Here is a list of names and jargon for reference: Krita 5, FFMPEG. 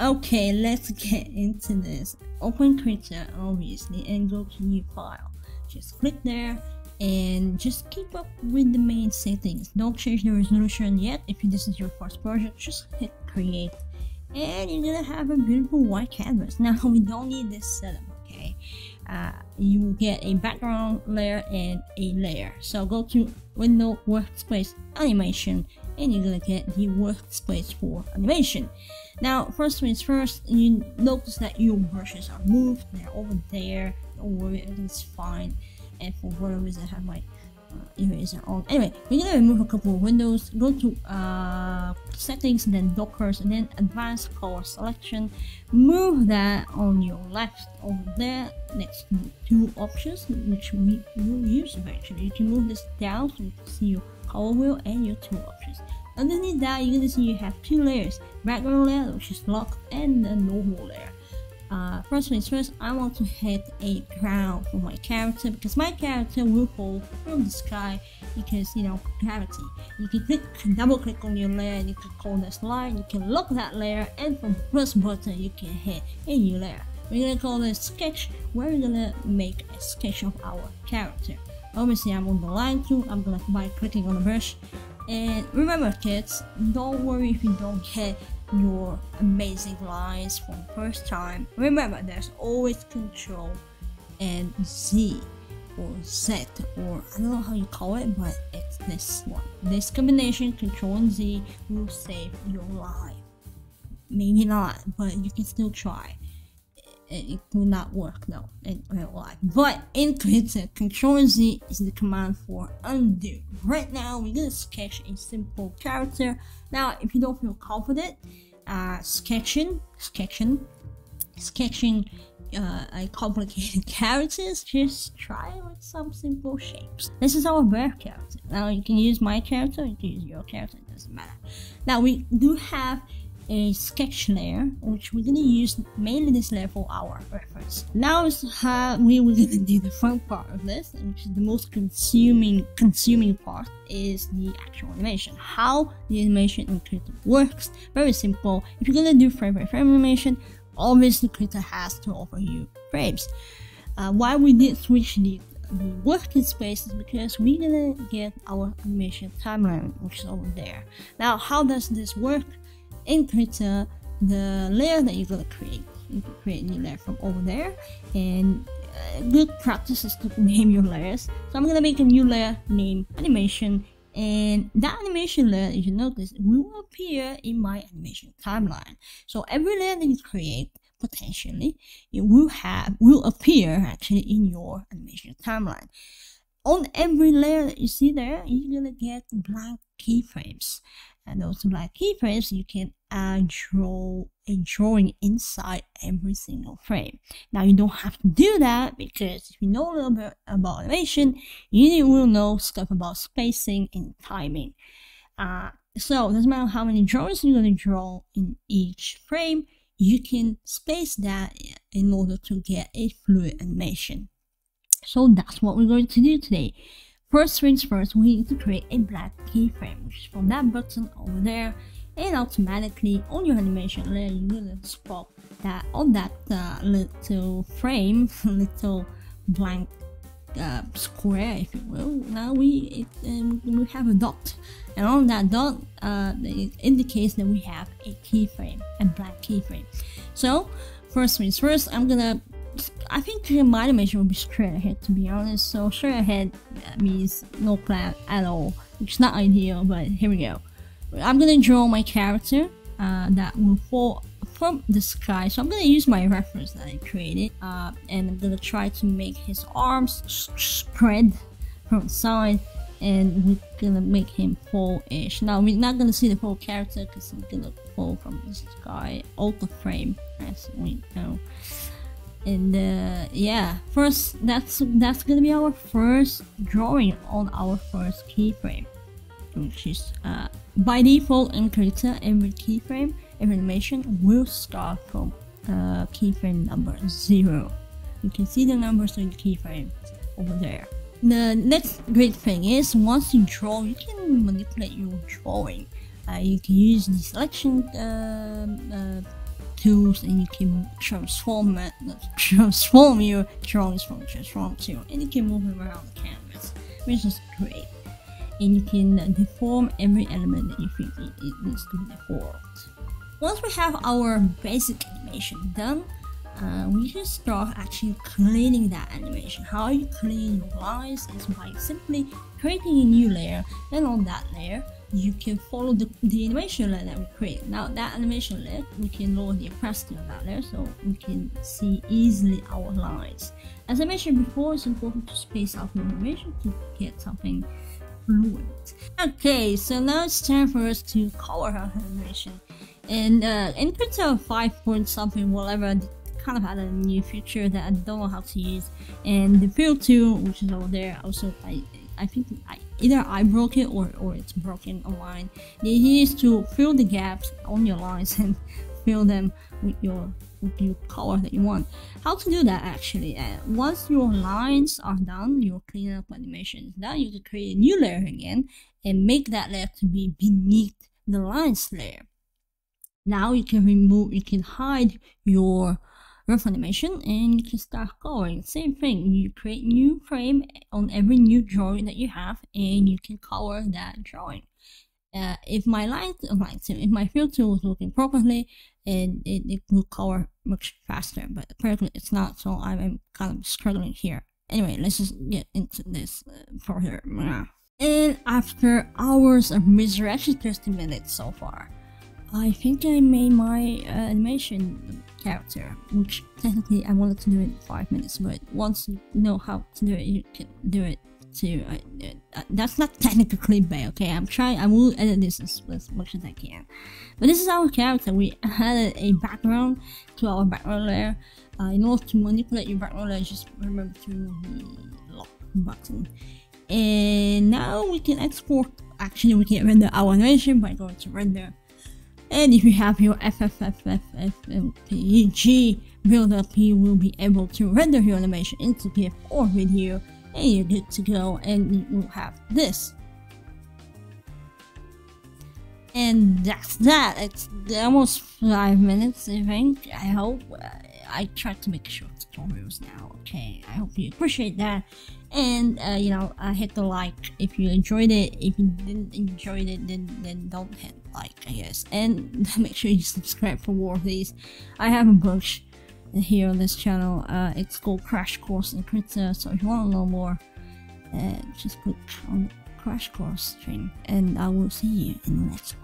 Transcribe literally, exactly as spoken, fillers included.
Okay, let's get into this. Open Krita obviously and go to new file. Just click there and just keep up with the main settings. Don't change the resolution yet. If this is your first project, just hit create and you're gonna have a beautiful white canvas. Now we don't need this setup, okay? Uh, you get a background layer and a layer, so go to window workspace animation and you're gonna get the workspace for animation. Now first things first, you notice that your brushes are moved, they're over there. Don't worry, everything's fine. And for whatever reason I have my uh, eraser on. Anyway, we're gonna remove a couple of windows, go to uh, settings and then dockers and then advanced color selection. Move that on your left over there next to two options which we will use eventually. You can move this down so you can see your color wheel and your two options. Underneath that you're gonna see you have two layers, background layer which is locked and the normal layer. Uh, first things first, I want to hit a ground for my character because my character will fall from the sky because, you know, gravity. You can click, double click on your layer and you can call this line, you can lock that layer and from the plus button you can hit a new layer. We're gonna call this sketch, where we're gonna make a sketch of our character. Obviously I'm on the line too, I'm gonna by clicking on the brush. And remember kids, don't worry if you don't get your amazing lines for the first time. Remember, there's always control and Z or Z, or I don't know how you call it, but it's this one. This combination, control and Z, will save your life. Maybe not, but you can still try. It will not work though in real life, but in Krita, control and Z is the command for undo. Right now we're gonna sketch a simple character. Now if you don't feel confident uh, sketching sketching sketching uh, a complicated characters, just try with some simple shapes. This is our bear character. Now you can use my character, you can use your character, it doesn't matter. Now we do have a sketch layer which we're gonna use mainly this layer for our reference. Now is how we will do the fun part of this, which is the most consuming consuming part, is the actual animation. How the animation in Krita works, very simple. If you're gonna do frame by frame animation, obviously Krita has to offer you frames. Uh, why we did switch the the working space is because we're gonna get our animation timeline which is over there. Now how does this work? In Krita, the layer that you're gonna create, you can create a new layer from over there, and uh, good practice is to name your layers. So I'm gonna make a new layer named animation, and that animation layer, if you notice, will appear in my animation timeline. So every layer that you create, potentially, it will have will appear actually in your animation timeline. On every layer that you see there, you're gonna get blank keyframes. And those black keyframes, you can uh, draw a drawing inside every single frame. Now you don't have to do that because if you know a little bit about animation, you will know stuff about spacing and timing. Uh, so it doesn't matter how many drawings you're going to draw in each frame, you can space that in order to get a fluid animation. So that's what we're going to do today. First things first, we need to create a black keyframe, which is from that button over there, and automatically on your animation layer you're gonna spot that on that uh, little frame, little blank uh, square, if you will. Now we it, um, we have a dot, and on that dot uh, it indicates that we have a keyframe, a black keyframe. So first things first, I'm gonna. I think my animation will be straight ahead, to be honest. So straight ahead means no plan at all, which is not ideal, but here we go. I'm gonna draw my character uh, that will fall from the sky. So I'm gonna use my reference that I created, uh, and I'm gonna try to make his arms spread from the side, and we're gonna make him fall-ish. Now we're not gonna see the whole character because he's gonna fall from the sky, out the frame, as we know. And uh, yeah, first that's that's gonna be our first drawing on our first keyframe, which is uh, by default in Krita, every keyframe, every animation will start from uh, keyframe number zero. You can see the numbers in the keyframe over there. The next great thing is once you draw, you can manipulate your drawing. Uh, you can use the selection. Uh, uh, tools, and you can transform it, transform your drawings from transform to, and you can move it around the canvas, which is great. And you can deform every element that you think it, it needs to be deformed. Once we have our basic animation done, uh, we can start actually cleaning that animation. How you clean your lines is by simply creating a new layer, and on that layer, you can follow the, the animation layer that we create. Now that animation layer, we can lower the opacity on that layer so we can see easily our lines. As I mentioned before, it's important to space out your animation to get something fluent. Okay, so now it's time for us to color our animation. And uh, in Krita five point something, whatever, kind of added a new feature that I don't know how to use. And the fill tool, which is over there, also I I think I, either I broke it or or it's broken online. The idea is to fill the gaps on your lines and fill them with your with your color that you want. How to do that actually? Uh, once your lines are done, your cleanup animation is done, you can create a new layer again and make that layer to be beneath the lines layer. Now you can remove, you can hide your rough animation and you can start coloring. Same thing, you create new frame on every new drawing that you have and you can color that drawing. Uh, if my light, if my filter was working properly, and it, it will color much faster, but apparently it's not, so I'm kind of struggling here. Anyway, let's just get into this further. And after hours of misery, actually thirty minutes so far, I think I made my uh, animation character, which technically I wanted to do in five minutes, but once you know how to do it, you can do it too. I, uh, that's not technically bad, okay? I'm trying, I will edit this as, as much as I can. But this is our character. We added a background to our background layer. Uh, in order to manipulate your background layer, just remember to lock the button. And now we can export, actually we can render our animation by going to render. And if you have your F F M P E G build-up, you will be able to render your animation into P D F or video, and you're good to go, and you will have this. And that's that. It's almost five minutes, I think. I hope. I tried to make short tutorials now, okay? I hope you appreciate that. And, uh, you know, uh, hit the like if you enjoyed it. If you didn't enjoy it, then, then don't hit like, I guess. And make sure you subscribe for more of these. I have a bunch here on this channel. Uh, it's called Crash Course in Krita, so if you want to know more, uh, just click on Crash Course stream. And I will see you in the next one.